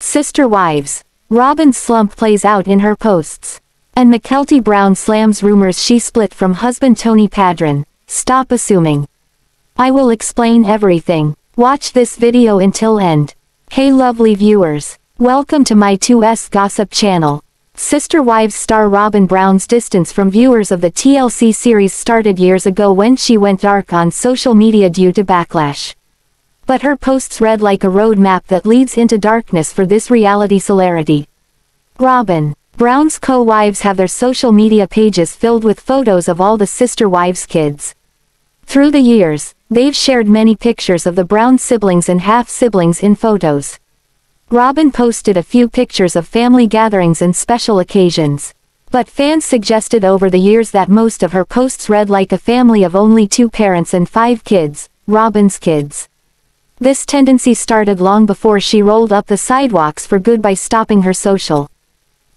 Sister Wives. Robyn's slump plays out in her posts, and Mykelti Brown slams rumors she split from husband Tony Padron. Stop assuming. I will explain everything. Watch this video until end. Hey lovely viewers, welcome to my 2S gossip channel. Sister Wives star Robyn Brown's distance from viewers of the TLC series started years ago when she went dark on social media due to backlash. But her posts read like a road map that leads into darkness for this reality celerity. Robyn Brown's co-wives have their social media pages filled with photos of all the sister wives' kids. Through the years, they've shared many pictures of the Brown siblings and half-siblings in photos. Robyn posted a few pictures of family gatherings and special occasions. But fans suggested over the years that most of her posts read like a family of only 2 parents and 5 kids, Robyn's kids. This tendency started long before she rolled up the sidewalks for good by stopping her social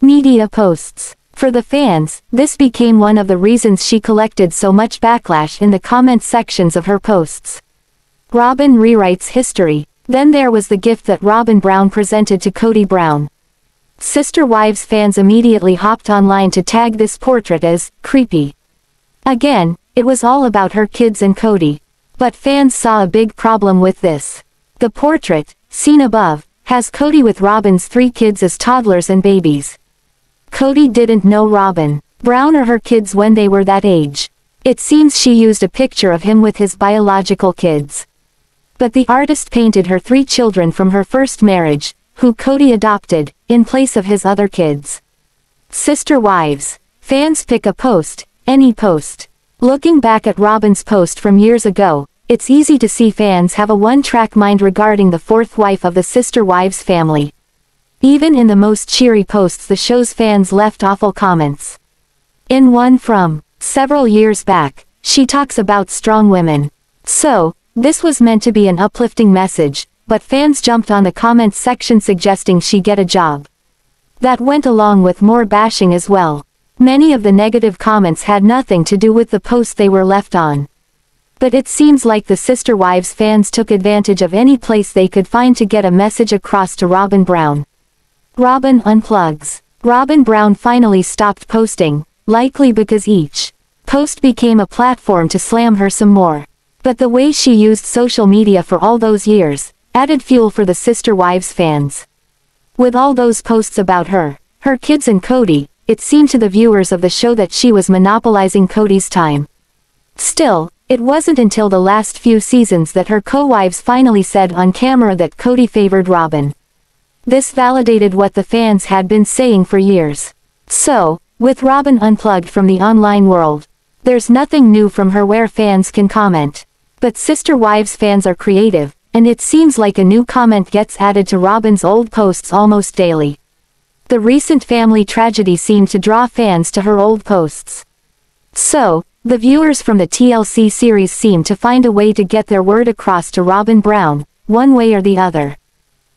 media posts. For the fans, this became one of the reasons she collected so much backlash in the comment sections of her posts. Robyn rewrites history. Then there was the gift that Robyn Brown presented to Kody Brown. Sister Wives fans immediately hopped online to tag this portrait as creepy. Again, it was all about her kids and Kody. But fans saw a big problem with this. The portrait, seen above, has Kody with Robyn's 3 kids as toddlers and babies. Kody didn't know Robyn Brown or her kids when they were that age. It seems she used a picture of him with his biological kids. But the artist painted her 3 children from her first marriage, who Kody adopted, in place of his other kids. Sister Wives. Fans pick a post, any post. Looking back at Robyn's post from years ago, it's easy to see fans have a one-track mind regarding the 4th wife of the Sister Wives family. Even in the most cheery posts the show's fans left awful comments. In one from several years back, she talks about strong women. So, this was meant to be an uplifting message, but fans jumped on the comments section suggesting she get a job. That went along with more bashing as well. Many of the negative comments had nothing to do with the post they were left on. But it seems like the Sister Wives fans took advantage of any place they could find to get a message across to Robyn Brown. Robyn unplugs. Robyn Brown finally stopped posting, likely because each post became a platform to slam her some more. But the way she used social media for all those years added fuel for the Sister Wives fans. With all those posts about her, her kids and Kody, it seemed to the viewers of the show that she was monopolizing Kody's time. Still, it wasn't until the last few seasons that her co-wives finally said on camera that Kody favored Robyn. This validated what the fans had been saying for years. So, with Robyn unplugged from the online world, there's nothing new from her where fans can comment. But Sister Wives fans are creative, and it seems like a new comment gets added to Robyn's old posts almost daily. The recent family tragedy seemed to draw fans to her old posts. So, the viewers from the TLC series seem to find a way to get their word across to Robyn Brown, one way or the other.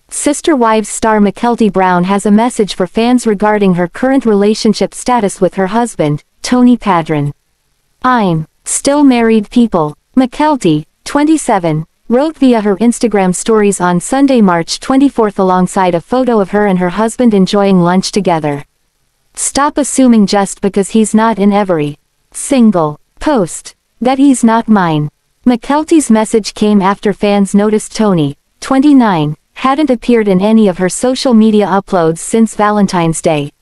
Sister Wives star Mykelti Brown has a message for fans regarding her current relationship status with her husband, Tony Padron. I'm still married people. Mykelti, 27, wrote via her Instagram stories on Sunday March 24th alongside a photo of her and her husband enjoying lunch together. Stop assuming just because he's not in every single post that he's not mine. Mykelti's message came after fans noticed Tony, 29, hadn't appeared in any of her social media uploads since Valentine's Day.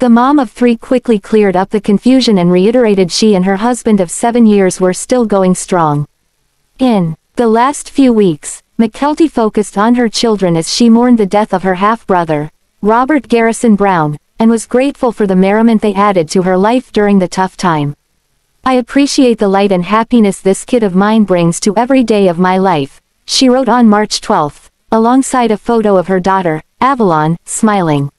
The mom of 3 quickly cleared up the confusion and reiterated she and her husband of 7 years were still going strong. In the last few weeks, Mykelti focused on her children as she mourned the death of her half-brother, Robert Garrison Brown, and was grateful for the merriment they added to her life during the tough time. I appreciate the light and happiness this kid of mine brings to every day of my life, she wrote on March 12th. Alongside a photo of her daughter, Avalon, smiling.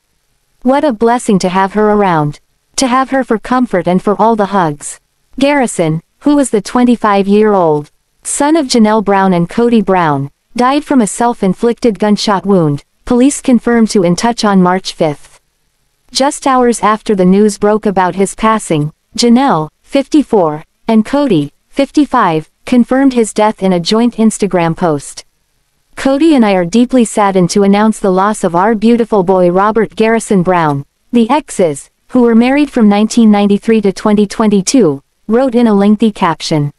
What a blessing to have her around. To have her for comfort and for all the hugs. Garrison, who was the 25-year-old son of Janelle Brown and Kody Brown, died from a self-inflicted gunshot wound, police confirmed to In Touch on March 5th. Just hours after the news broke about his passing, Janelle, 54, and Kody, 55, confirmed his death in a joint Instagram post. Kody and I are deeply saddened to announce the loss of our beautiful boy Robert Garrison Brown. The exes, who were married from 1993 to 2022, wrote in a lengthy caption.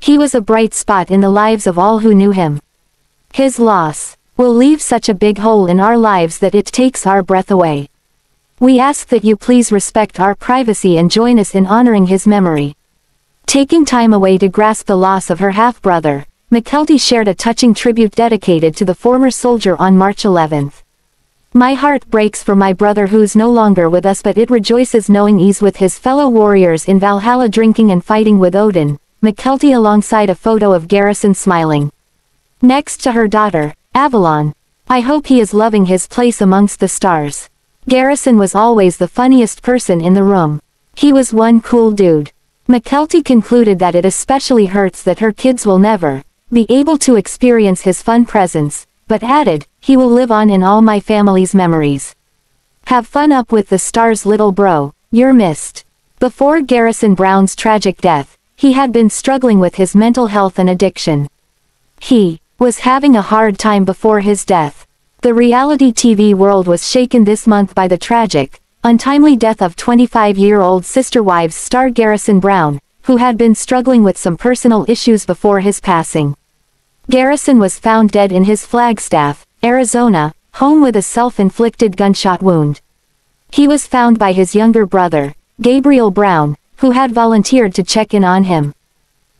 He was a bright spot in the lives of all who knew him. His loss will leave such a big hole in our lives that it takes our breath away. We ask that you please respect our privacy and join us in honoring his memory. Taking time away to grasp the loss of her half-brother, Mykelti shared a touching tribute dedicated to the former soldier on March 11. My heart breaks for my brother who's no longer with us, but it rejoices knowing he's with his fellow warriors in Valhalla drinking and fighting with Odin, Mykelti alongside a photo of Garrison smiling. Next to her daughter, Avalon. I hope he is loving his place amongst the stars. Garrison was always the funniest person in the room. He was one cool dude. Mykelti concluded that it especially hurts that her kids will never be able to experience his fun presence, but added, he will live on in all my family's memories. Have fun up with the stars, little bro, you're missed. Before Garrison Brown's tragic death, he had been struggling with his mental health and addiction. He was having a hard time before his death. The reality TV world was shaken this month by the tragic, untimely death of 25-year-old Sister Wives star Garrison Brown, who had been struggling with some personal issues before his passing. Garrison was found dead in his Flagstaff, Arizona, home with a self-inflicted gunshot wound. He was found by his younger brother, Gabriel Brown, who had volunteered to check in on him.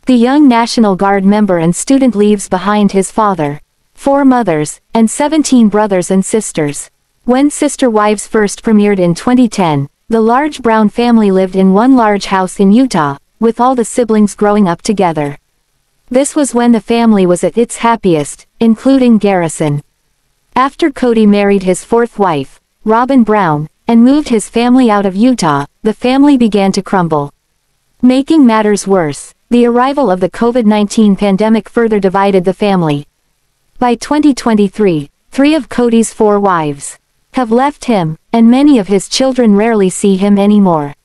The young National Guard member and student leaves behind his father, 4 mothers, and 17 brothers and sisters. When Sister Wives first premiered in 2010, the large Brown family lived in one large house in Utah, with all the siblings growing up together. This was when the family was at its happiest, including Garrison. After Kody married his 4th wife, Robyn Brown, and moved his family out of Utah, the family began to crumble. Making matters worse, the arrival of the COVID-19 pandemic further divided the family. By 2023, 3 of Kody's 4 wives have left him, and many of his children rarely see him anymore.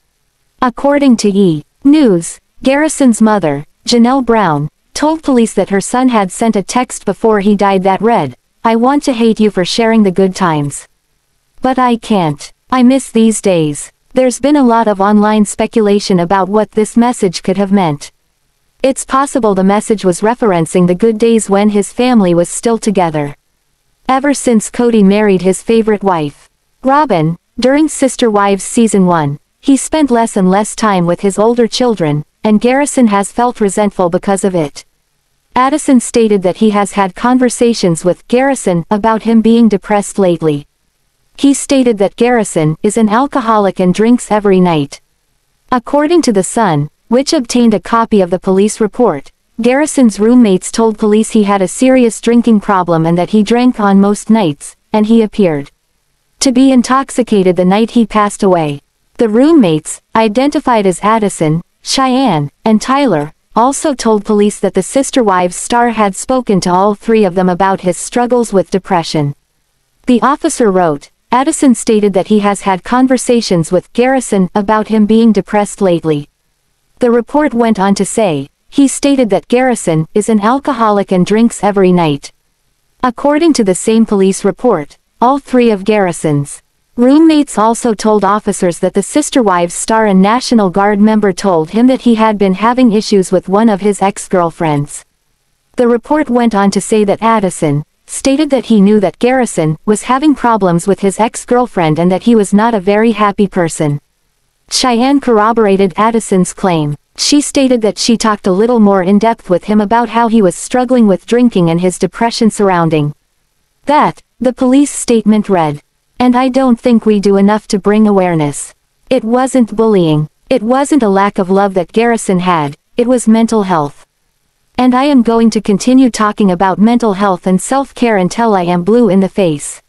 According to E! News, Garrison's mother, Janelle Brown, told police that her son had sent a text before he died that read, "I want to hate you for sharing the good times. But I can't. I miss these days." There's been a lot of online speculation about what this message could have meant. It's possible the message was referencing the good days when his family was still together. Ever since Kody married his favorite wife, Robyn, during Sister Wives Season 1, he spent less and less time with his older children, and Garrison has felt resentful because of it. Addison stated that he has had conversations with Garrison about him being depressed lately. He stated that Garrison is an alcoholic and drinks every night. According to The Sun, which obtained a copy of the police report, Garrison's roommates told police he had a serious drinking problem and that he drank on most nights, and he appeared to be intoxicated the night he passed away. The roommates, identified as Addison, Cheyenne, and Tyler, also told police that the Sister Wives star had spoken to all 3 of them about his struggles with depression. The officer wrote, Addison stated that he has had conversations with Garrison about him being depressed lately. The report went on to say, he stated that Garrison is an alcoholic and drinks every night. According to the same police report, all 3 of Garrison's roommates also told officers that the Sister Wives star and National Guard member told him that he had been having issues with one of his ex-girlfriends. The report went on to say that Addison stated that he knew that Garrison was having problems with his ex-girlfriend and that he was not a very happy person. Cheyenne corroborated Addison's claim. She stated that she talked a little more in depth with him about how he was struggling with drinking and his depression surrounding that, the police statement read. And I don't think we do enough to bring awareness. It wasn't bullying. It wasn't a lack of love that Garrison had. It was mental health. And I am going to continue talking about mental health and self-care until I am blue in the face.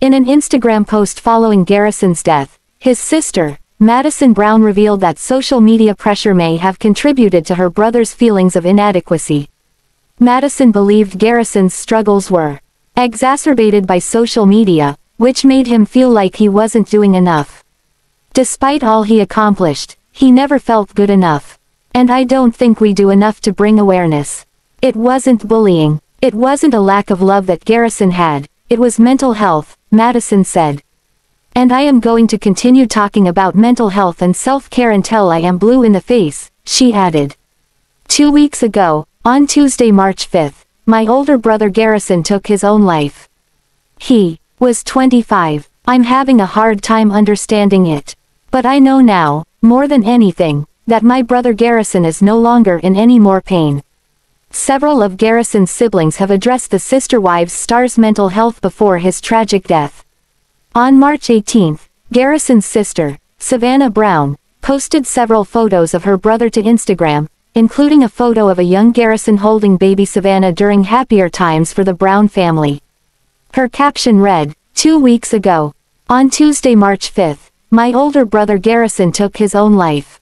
In an Instagram post following Garrison's death, his sister, Madison Brown, revealed that social media pressure may have contributed to her brother's feelings of inadequacy. Madison believed Garrison's struggles were exacerbated by social media, which made him feel like he wasn't doing enough. Despite all he accomplished, he never felt good enough. And I don't think we do enough to bring awareness. It wasn't bullying. It wasn't a lack of love that Garrison had, it was mental health, Madison said. And I am going to continue talking about mental health and self-care until I am blue in the face, she added. 2 weeks ago, on Tuesday, March 5, my older brother Garrison took his own life. He was 25. I'm having a hard time understanding it. But I know now, more than anything, that my brother Garrison is no longer in any more pain. Several of Garrison's siblings have addressed the Sister Wives star's mental health before his tragic death. On March 18, Garrison's sister, Savannah Brown, posted several photos of her brother to Instagram, including a photo of a young Garrison holding baby Savannah during happier times for the Brown family. Her caption read, 2 weeks ago, on Tuesday, March 5, my older brother Garrison took his own life.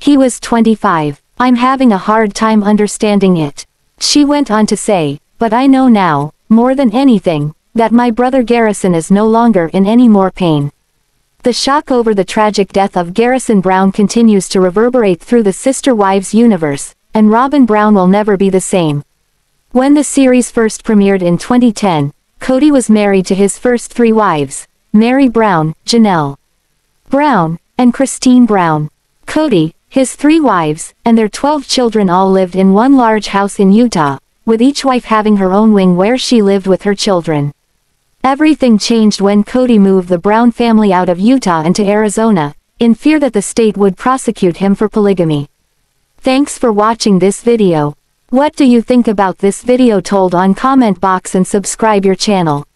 He was 25. I'm having a hard time understanding it. She went on to say, but I know now, more than anything, that my brother Garrison is no longer in any more pain. The shock over the tragic death of Garrison Brown continues to reverberate through the Sister Wives universe, and Robyn Brown will never be the same. When the series first premiered in 2010, Kody was married to his first three wives, Mary Brown, Janelle Brown, and Christine Brown. Kody, his three wives, and their 12 children all lived in one large house in Utah, with each wife having her own wing where she lived with her children. Everything changed when Kody moved the Brown family out of Utah into Arizona, in fear that the state would prosecute him for polygamy. Thanks for watching this video. What do you think about this video? Told on comment box and subscribe your channel.